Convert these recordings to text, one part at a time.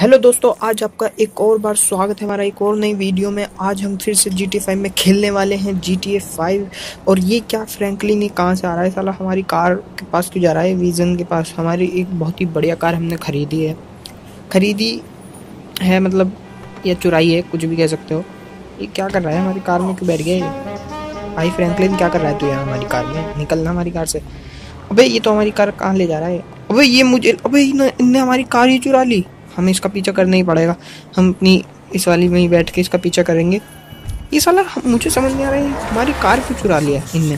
Hello दोस्तों, आज आपका एक और बार स्वागत है हमारा एक और नई वीडियो में। आज हम फिर से GTA 5 में खेलने वाले हैं GTA 5। और ये क्या फ्रैंकलिन ये कहाँ से आ रहा है साला, हमारी कार के पास क्यों जा रहा है? विजन के पास हमारी एक बहुत ही बढ़िया कार हमने खरीदी है मतलब या चुराई है, कुछ भी कह सकते हो। ये क्या कर रहा है हमारी कार में, क्यों बैठ गया ये? भाई फ्रैंकलिन क्या कर रहा है तू यहाँ हमारी कार में? निकलना हमारी कार से। अबे ये तो हमारी कार कहाँ ले जा रहा है? अबे ये मुझे, अबे इनने हमारी कार ही चुरा ली। हमें इसका पीछा करना ही पड़ेगा। हम अपनी इस वाली में ही बैठ के इसका पीछा करेंगे। ये साला मुझे समझ नहीं आ रहा है हमारी कार क्यों चुरा लिया इनने,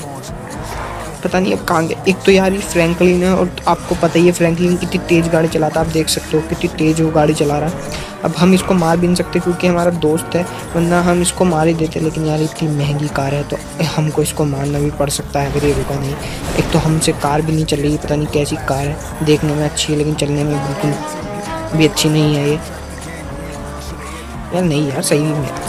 पता नहीं अब कहाँ गए। एक तो यार ये फ्रैंकलिन है और आपको पता ही है फ्रैंकलिन कितनी तेज़ गाड़ी चलाता है। आप देख सकते हो कितनी तेज़ वो गाड़ी चला रहा है। अब हम इसको मार भी नहीं सकते क्योंकि हमारा दोस्त है, वरना हम इसको मार ही देते। लेकिन यार इतनी महंगी कार है तो हमको इसको मारना भी पड़ सकता है अगर ये रुका नहीं। एक तो हमसे कार भी नहीं चल रही, पता नहीं कैसी कार है। देखने में अच्छी है लेकिन चलने में बिल्कुल भी अच्छी नहीं है ये। यार नहीं यार सही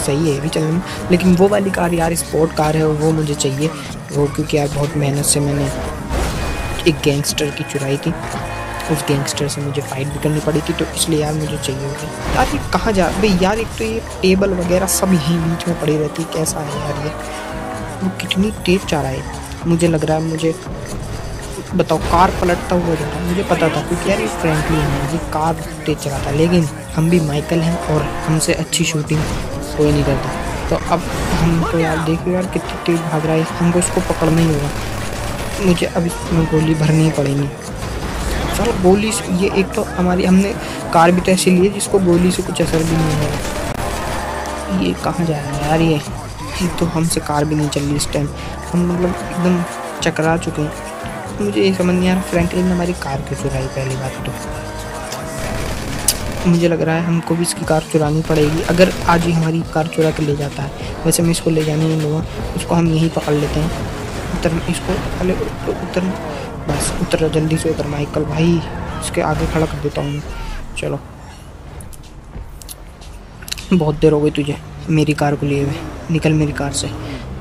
है ये भी चलने में। लेकिन वो वाली कार यार स्पोर्ट कार है और वो मुझे चाहिए वो, क्योंकि यार बहुत मेहनत से मैंने एक गैंगस्टर की चुराई थी। उस गैंगस्टर से मुझे फाइट भी करनी पड़ी थी तो इसलिए यार मुझे चाहिए होगी। यार ये कहाँ जा भाई यार, एक तो ये टेबल वगैरह सब यहीं बीच में पड़ी रहती। कैसा है यार ये, वो कितनी तेज चाह रहा है। मुझे लग रहा है मुझे बताओ कार पलटता हुआ जा रहा है। मुझे पता था क्योंकि यार ये फ्रैंकलिन है, ये कार तेज चलाता है। लेकिन हम भी माइकल हैं और हमसे अच्छी शूटिंग कोई नहीं करता। तो अब हम तो यार देखिए यार कितनी तेज़ भाग रहा है, हमको इसको पकड़ना ही होगा। मुझे अब इसमें गोली भरनी पड़ेगी। चलो गोली से ये एक तो हमारी हमने कार भी तो ऐसी ली है जिसको गोली से कुछ असर भी नहीं होगा। ये कहाँ जा रहा है यार ये तो हमसे कार भी नहीं चल रही इस टाइम। हम मतलब एकदम चकरा चुके हैं। मुझे ये समझ नहीं आ रहा फ्रैंकलिन ने हमारी कार क्यों चुराई। पहली बात तो मुझे लग रहा है हमको भी इसकी कार चुरानी पड़ेगी अगर आज ही हमारी कार चुरा के ले जाता है। वैसे मैं इसको ले जाने नहीं लूँगा, इसको हम यहीं पकड़ लेते हैं। उतर इसको, पहले उतर बस, उतर जल्दी से उतर माइकल भाई। इसके आगे खड़ा कर देता हूँ। चलो बहुत देर हो गई तुझे मेरी कार को लिए हुए, निकल मेरी कार से।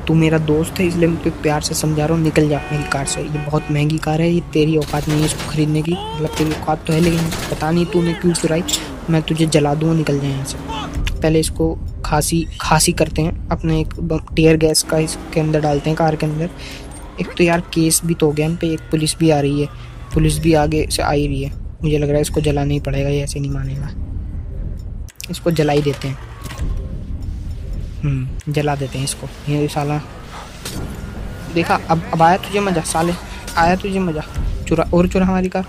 तू मेरा दोस्त है इसलिए मैं तुझे प्यार से समझा रहा हूँ, निकल जा मेरी कार से। ये बहुत महंगी कार है, ये तेरी औकात नहीं है इसको खरीदने की। मतलब तेरी औकात तो है लेकिन पता नहीं तूने क्यों चुराई। मैं तुझे जला दूँ, निकल जाए यहाँ से। पहले इसको खांसी करते हैं, अपने एक टीयर गैस का इसके अंदर डालते हैं कार के अंदर। एक तो यार केस भी तो हो गया हम पे, एक पुलिस भी आ रही है, पुलिस भी आगे से आ ही रही है। मुझे लग रहा है इसको जलाना ही पड़ेगा, ये ऐसे नहीं मानेगा। इसको जला ही देते हैं, जला देते हैं इसको। ये साला देखा, अब आया तुझे मज़ा साले, आया तुझे मज़ा। चुरा और चुरा हमारी कार,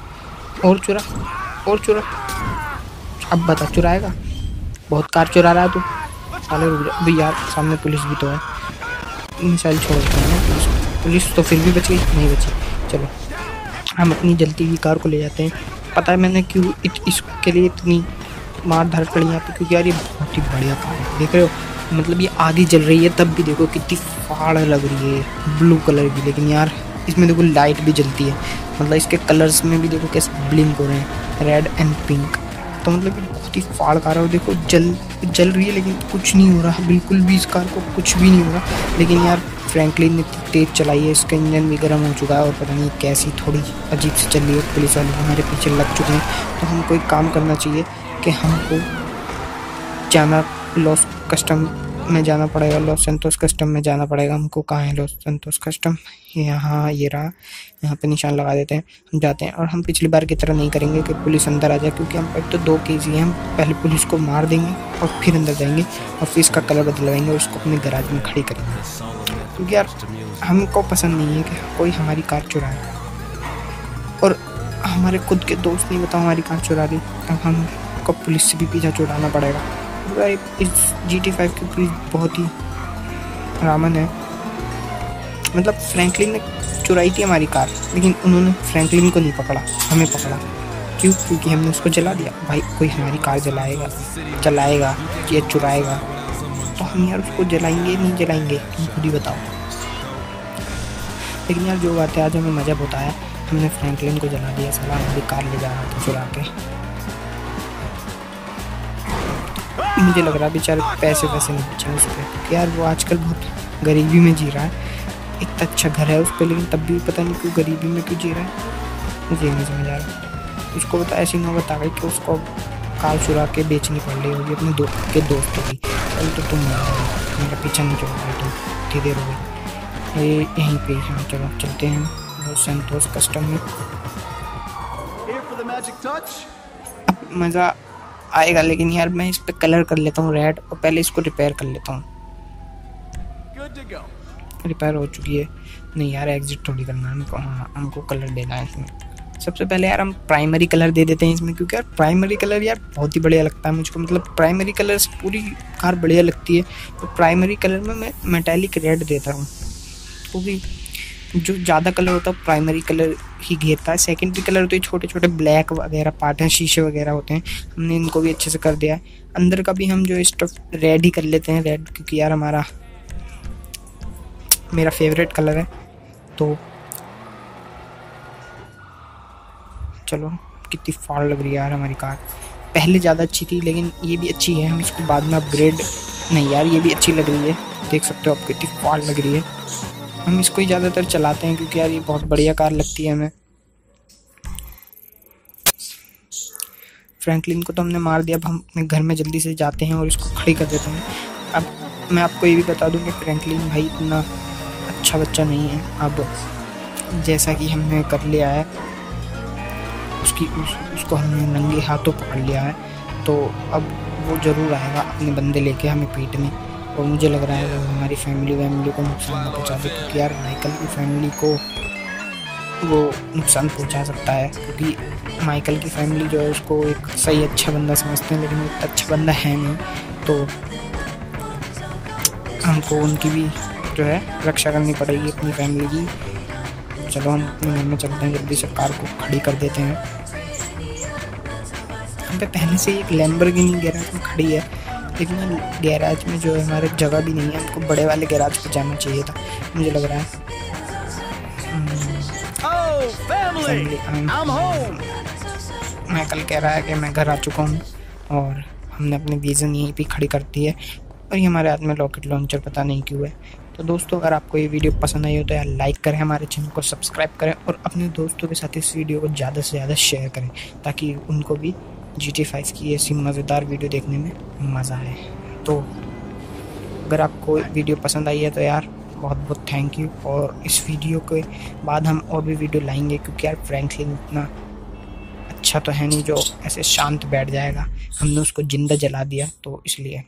और चुरा और चुरा। अब बता चुराएगा, बहुत कार चुरा रहा है तू साले। रुक जा भाई यार, सामने पुलिस भी तो है। मिसाइल छोड़ देते हैं पुलिस तो फिर भी बच गई, नहीं बची। चलो हम अपनी जलती हुई कार को ले जाते हैं। पता है मैंने क्यों इसके लिए इतनी मार धार करी यहाँ पर, क्योंकि यार ये बहुत ही बढ़िया कार है। देख रहे हो मतलब ये आधी जल रही है तब भी देखो कितनी फाड़ लग रही है, ब्लू कलर की। लेकिन यार इसमें देखो लाइट भी जलती है, मतलब इसके कलर्स में भी देखो कैसे ब्लिंक हो रहे हैं, रेड एंड पिंक। तो मतलब ये बहुत ही फाड़ कार है। देखो जल रही है लेकिन कुछ नहीं हो रहा, बिल्कुल भी इस कार को कुछ भी नहीं हो रहा। लेकिन यार फ्रैंकलिन ने तेज चलाई है, इसका इंजन भी गर्म हो चुका है और पता नहीं कैसी थोड़ी अजीब से चल रही है। पुलिस वाले हमारे पीछे लग चुके हैं तो हमको एक काम करना चाहिए कि हमको जाना लॉस कस्टम में जाना पड़ेगा, लॉस सैंटोस कस्टम में जाना पड़ेगा हमको। कहाँ है लॉस सैंटोस कस्टम? यहाँ ये रहा, यहाँ पे निशान लगा देते हैं। हम जाते हैं और हम पिछली बार की तरह नहीं करेंगे कि पुलिस अंदर आ जाए, क्योंकि हम पर तो 2 केस ही हैं। हम पहले पुलिस को मार देंगे और फिर अंदर जाएंगे और फिर इसका कलर बदलवाएंगे और उसको अपने गैराज में खड़ी करेंगे, क्योंकि यार हमको पसंद नहीं है कि कोई हमारी कार चुराए। और हमारे खुद के दोस्त नहीं बताओ हमारी कार चुरा दी, अब हमको पुलिस से भी पीछा छुड़ाना पड़ेगा। इस GTA 5 की पुलिस बहुत ही रामन है। मतलब फ्रैंकलिन ने चुराई थी हमारी कार लेकिन उन्होंने फ्रैंकलिन को नहीं पकड़ा, हमें पकड़ा। क्यों? क्योंकि हमने उसको जला दिया। भाई कोई हमारी कार चलाएगा या चुराएगा तो हम यार उसको जलाएंगे नहीं जलाएंगे, खुद ही बताओ। लेकिन यार जो बात है, आज हमें मज़ा बहुत आया, हमने फ्रैंकलिन को जला दिया। साला हमारी कार ले जा रहा था चुरा के। मुझे लग रहा है बेचारे पैसे नहीं बचे उसके, क्योंकि यार वो आजकल बहुत गरीबी में जी रहा है। इतना अच्छा घर है उस पर लेकिन तब भी पता नहीं क्यों गरीबी में क्यों जी रहा है, मुझे नहीं समझ आ रहा। उसको बता ऐसी नौबत आ गई कि उसको कार चुरा के बेचनी पड़ रही होगी अपने दोस्तों की। चल तो तुम मेरा पीछा नहीं छोड़ोगे, तुम इतनी देर हो गई यहीं पे। हाँ चलो चलते हैं लॉस सैंटोस कस्टम में, अब मज़ा आएगा। लेकिन यार मैं इस पर कलर कर लेता हूँ रेड, और पहले इसको रिपेयर कर लेता हूँ। रिपेयर हो चुकी है। नहीं यार एग्जिट थोड़ी करना है हमको, हाँ हमको कलर देना है इसमें। सबसे पहले यार हम प्राइमरी कलर दे देते हैं इसमें, क्योंकि यार प्राइमरी कलर यार बहुत ही बढ़िया लगता है मुझको। मतलब प्राइमरी कलर से पूरी कार बढ़िया लगती है। तो प्राइमरी कलर में मैं मेटालिक रेड देता हूँ, क्योंकि जो ज़्यादा कलर होता है प्राइमरी कलर ही घेरता है। सेकेंडरी कलर तो ये छोटे छोटे ब्लैक वगैरह पार्ट हैं, शीशे वगैरह होते हैं, हमने इनको भी अच्छे से कर दिया है। अंदर का भी हम जो स्टफ रेड ही कर लेते हैं, रेड क्योंकि यार हमारा मेरा फेवरेट कलर है। तो चलो कितनी फॉल लग रही है यार हमारी कार। पहले ज़्यादा अच्छी थी लेकिन ये भी अच्छी है, हम इसको बाद में अपग्रेड। नहीं यार ये भी अच्छी लग रही है, देख सकते हो आप कितनी फॉल लग रही है। हम इसको ही ज़्यादातर चलाते हैं क्योंकि यार ये बहुत बढ़िया कार लगती है हमें। फ्रैंकलिन को तो हमने मार दिया। अब हम अपने घर में जल्दी से जाते हैं और इसको खड़ी कर देते हैं। अब मैं आपको ये भी बता दूं कि फ्रैंकलिन भाई इतना अच्छा बच्चा नहीं है। अब जैसा कि हमने कर लिया है उसको हमने नंगे हाथों पकड़ लिया है, तो अब वो ज़रूर आएगा अपने बंदे लेके हमें पीटने। और मुझे लग रहा है हमारी फैमिली को नुकसान पहुँचा दे, क्योंकि यार माइकल की फैमिली को वो नुकसान पहुँचा सकता है। क्योंकि माइकल की फैमिली जो है उसको एक सही अच्छा बंदा समझते हैं, लेकिन वो अच्छा बंदा है नहीं। तो हमको उनकी भी जो है रक्षा करनी पड़ेगी अपनी फैमिली की। चलो हम अपने घर में चलते हैं, जल्दी से कार को खड़ी कर देते हैं। हम पे पहले से ही एक लैम्बोर्गिनी गैराज में खड़ी है, लेकिन गैराज में जो है हमारे जगह भी नहीं है। हमको बड़े वाले गैराज पर जाना चाहिए था मुझे लग रहा है। माइकल कह रहा है कि मैं घर आ चुका हूँ, और हमने अपनी वीज़न यहीं पर खड़ी कर दी है। और ये हमारे हाथ में रॉकेट लॉन्चर पता नहीं क्यों है। तो दोस्तों अगर आपको ये वीडियो पसंद आई हो तो यार लाइक करें, हमारे चैनल को सब्सक्राइब करें, और अपने दोस्तों के साथ इस वीडियो को ज़्यादा से ज़्यादा शेयर करें, ताकि उनको भी GTA 5 की ऐसी मज़ेदार वीडियो देखने में मज़ा आए। तो अगर आपको वीडियो पसंद आई है तो यार बहुत बहुत थैंक यू। और इस वीडियो के बाद हम और भी वीडियो लाएँगे, क्योंकि यार फ्रैंकलिन इतना अच्छा तो है नहीं जो ऐसे शांत बैठ जाएगा। हमने उसको ज़िंदा जला दिया तो इसलिए।